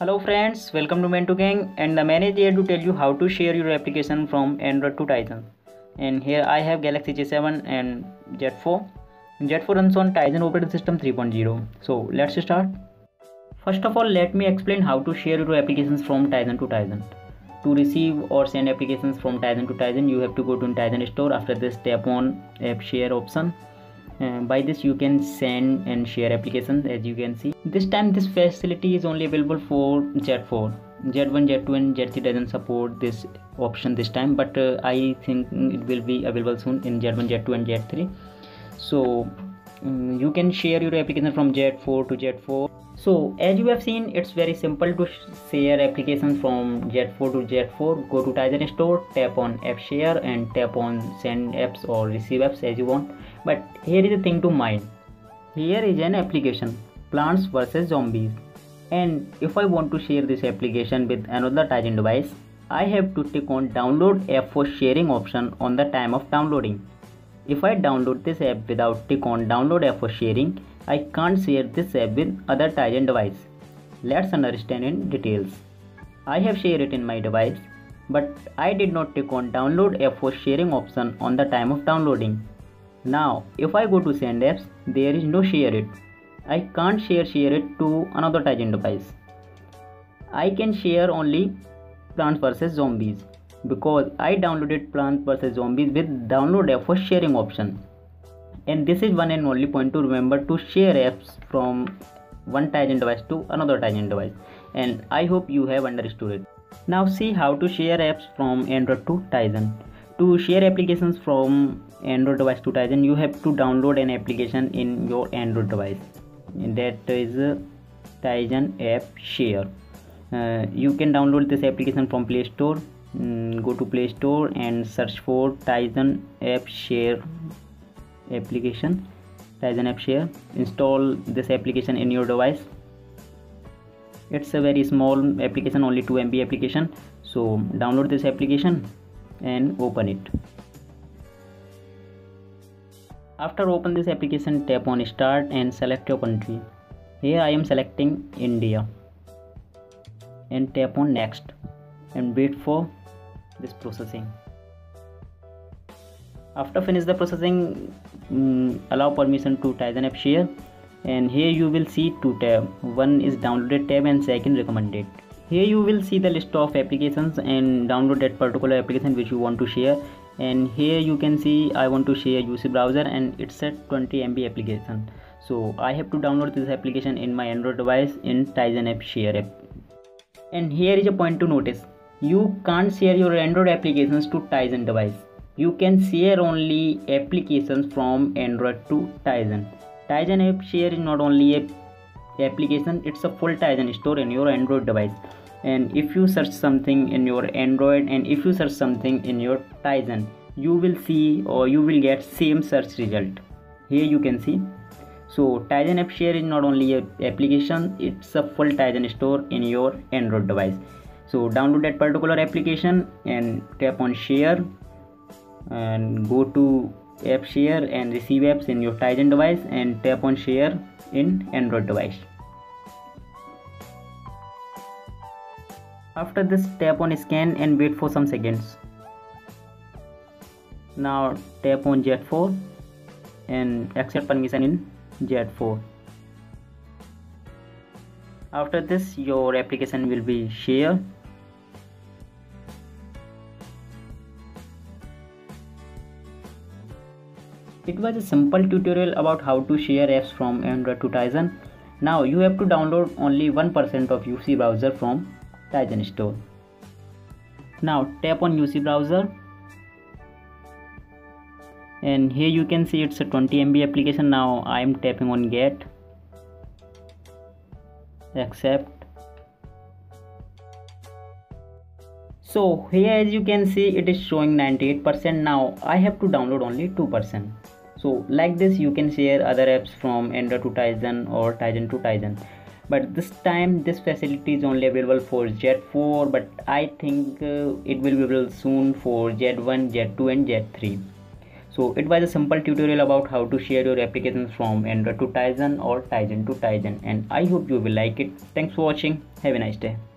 Hello friends, welcome to Mento Gang, and the man is here to tell you how to share your application from Android to Tizen. And here I have Galaxy J7 and Jet 4. Jet 4 runs on Tizen operating system 3.0. So let's start. First of all, let me explain how to share your applications from Tizen to Tizen. To receive or send applications from Tizen to Tizen, you have to go to Tizen store. After this, tap on App Share option. By this you can send and share applications. As you can see, this time this facility is only available for Z4. Z1, Z2 and Z3 doesn't support this option this time, but I think it will be available soon in Z1, Z2 and Z3. So you can share your application from Z4 to Z4. So as you have seen, it's very simple to share applications from Z4 to Z4. Go to Tizen store, tap on App Share and tap on Send Apps or Receive Apps as you want. But here is the thing to mind. Here is an application, Plants vs Zombies. And if I want to share this application with another Tizen device, I have to click on Download App for Sharing option on the time of downloading. If I download this app without tick on Download App for Sharing, I can't share this app with other Tizen device. Let's understand in details. I have shared it in my device, but I did not tick on Download App for Sharing option on the time of downloading. Now, if I go to Send Apps, there is no Share It. I can't share it to another Tizen device. I can share only Plants vs Zombies, because I downloaded Plants vs Zombies with Download App for Sharing option. And this is one and only point to remember, to share apps from one Tizen device to another Tizen device. And I hope you have understood it. Now see how to share apps from Android to Tizen. To share applications from Android device to Tizen, you have to download an application in your Android device. And that is Tizen App Share. You can download this application from Play Store. Go to Play Store and search for Tizen App Share application. Tizen App Share. Install this application in your device. It's a very small application, only 2 MB application. So download this application and open it. After open this application, tap on Start and select your country. Here I am selecting India and tap on Next and wait for this processing. After finish the processing, allow permission to Tizen App Share, and here you will see two tabs. One is Downloaded tab and second Recommended. Here you will see the list of applications and download that particular application which you want to share. And here you can see I want to share UC browser, and it's a 20 MB application. So I have to download this application in my Android device in Tizen App Share app. And here is a point to notice. You can't share your Android applications to Tizen device. You can share only applications from Android to Tizen. Tizen App Share is not only an application, it's a full Tizen store in your Android device. And if you search something in your Android and if you search something in your Tizen, you will see or you will get same search result. Here you can see. So Tizen App Share is not only an application, it's a full Tizen store in your Android device. So download that particular application and tap on Share, and go to App Share and Receive Apps in your Tizen device and tap on Share in Android device. After this, tap on Scan and wait for some seconds. Now tap on Z4 and accept permission in Z4. After this, your application will be shared. It was a simple tutorial about how to share apps from Android to Tizen. Now you have to download only 1% of UC browser from Tizen store. Now tap on UC browser, and here you can see it's a 20 MB application. Now I am tapping on Get, Accept. So here as you can see, it is showing 98%. Now I have to download only 2%. So like this you can share other apps from Android to Tizen or Tizen to Tizen. But this time this facility is only available for Z4, but I think it will be available soon for Z1, Z2 and Z3. So it was a simple tutorial about how to share your applications from Android to Tizen or Tizen to Tizen, and I hope you will like it. Thanks for watching. Have a nice day.